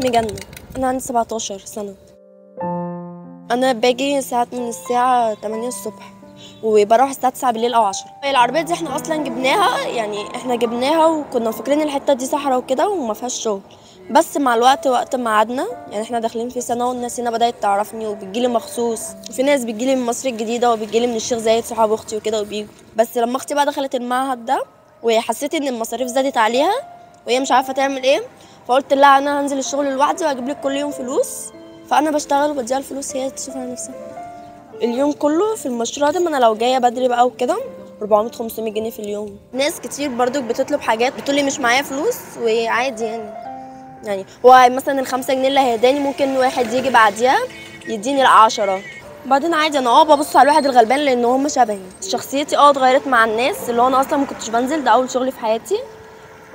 اسمي جنة، أنا عندي 17 سنة. أنا باجي ساعات من الساعة 8 الصبح وبروح الساعة 9 بالليل أو 10. العربية دي احنا أصلا جبناها، يعني احنا جبناها وكنا فاكرين الحتة دي صحراء وكده وما فيهاش شغل، بس مع الوقت وقت ما قعدنا يعني احنا داخلين في سنة والناس هنا بدأت تعرفني وبتجيلي مخصوص، وفي ناس بتجيلي من مصر الجديدة وبتجيلي من الشيخ زايد صحاب أختي وكده وبيجوا. بس لما أختي بقى دخلت المعهد ده وحسيت إن المصاريف زادت عليها وهي مش عارفة تعمل إيه، فقلت لها انا هنزل الشغل لوحدي وهجيب لك كل يوم فلوس، فانا بشتغل وبديها الفلوس هي تشوف على نفسها. اليوم كله في المشروع ده، ما انا لو جايه بدري بقى وكده 400 500 جنيه في اليوم. ناس كتير برضو بتطلب حاجات بتقول لي مش معايا فلوس، وعادي يعني هو مثلا ال5 جنيه اللي هيداني ممكن واحد يجي بعديها يديني 10. بعدين عادي انا ببص على الواحد الغلبان لان هم شبهي. شخصيتي اتغيرت مع الناس، اللي هو انا اصلا ما كنتش بنزل، ده اول شغل في حياتي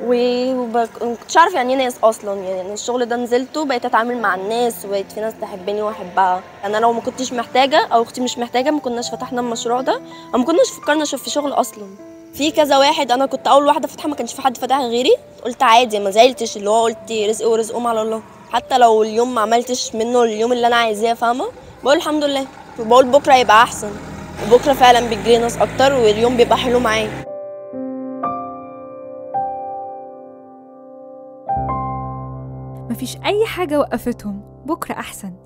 ومكنتش عارف يعني ايه ناس اصلا. يعني الشغل ده نزلته بقيت اتعامل مع الناس وبقيت في ناس تحبني واحبها. انا لو ما كنتش محتاجه او اختي مش محتاجه ما كناش فتحنا المشروع ده او ما كناش فكرنا نشوف في شغل اصلا. في كذا واحد، انا كنت اول واحده فاتحه ما كانش في حد فاتح غيري، قلت عادي ما زعلتش، اللي هو قلت رزقي ورزقهم على الله، حتى لو اليوم ما عملتش منه اليوم اللي انا عايزاه، فاهمه؟ بقول الحمد لله وبقول بكره هيبقى احسن، وبكره فعلا بتجيلي ناس اكتر واليوم بيبقى حلو معايا. مفيش أي حاجة وقفتهم، بكرة أحسن.